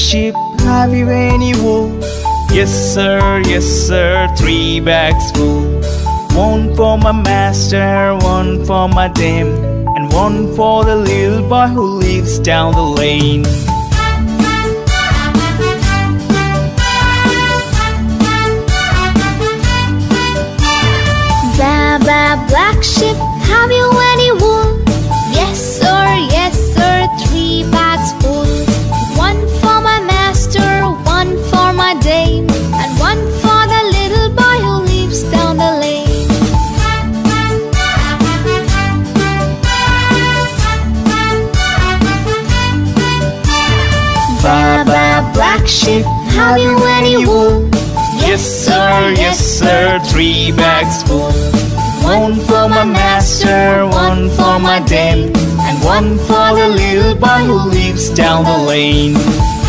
sheep, have you any wool? Yes sir, 3 bags full. 1 for my master, 1 for my dame, and 1 for the little boy who lives down the lane. Blah blah, black sheep, have you any wool? Yes sir, 3 bags full. 1 for my master, 1 for my dame, and 1 for the little boy who lives down the lane. Ba ba, black sheep, have you any wool? Yes sir, 3 bags full. 1 for my master, 1 for my dame, and 1 for the little boy who lives down the lane.